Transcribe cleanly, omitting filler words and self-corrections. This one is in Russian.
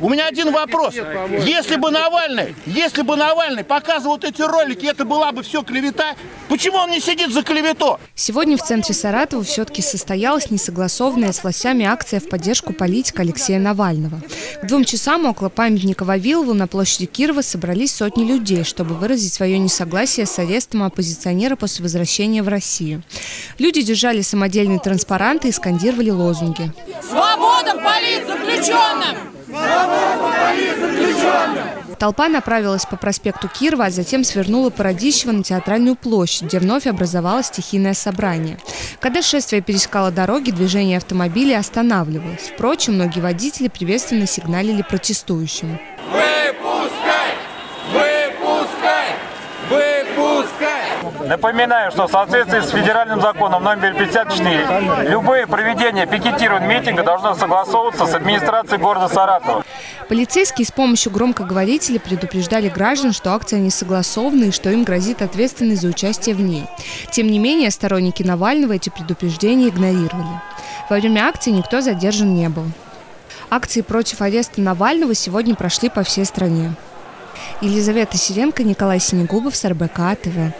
У меня один вопрос. Если бы Навальный показывал эти ролики, это была бы все клевета. Почему он не сидит за клевету? Сегодня в центре Саратова все-таки состоялась несогласованная с властями акция в поддержку политика Алексея Навального. К 2 часам около памятника Вавилову на площади Кирова собрались сотни людей, чтобы выразить свое несогласие с арестом оппозиционера после возвращения в Россию. Люди держали самодельные транспаранты и скандировали лозунги. Свобода политзаключенным! Толпа направилась по проспекту Кирова, а затем свернула по Радищеву на Театральную площадь, где вновь образовалось стихийное собрание. Когда шествие пересекало дороги, движение автомобилей останавливалось. Впрочем, многие водители приветственно сигналили протестующим. Напоминаю, что в соответствии с федеральным законом номер 54 любое проведение пикетирования митинга должно согласовываться с администрацией города Саратова. Полицейские с помощью громкоговорителей предупреждали граждан, что акция не согласована и что им грозит ответственность за участие в ней. Тем не менее, сторонники Навального эти предупреждения игнорировали. Во время акции никто задержан не был. Акции против ареста Навального сегодня прошли по всей стране. Елизавета Сиренко, Николай Синегубов, СарБК ТВ.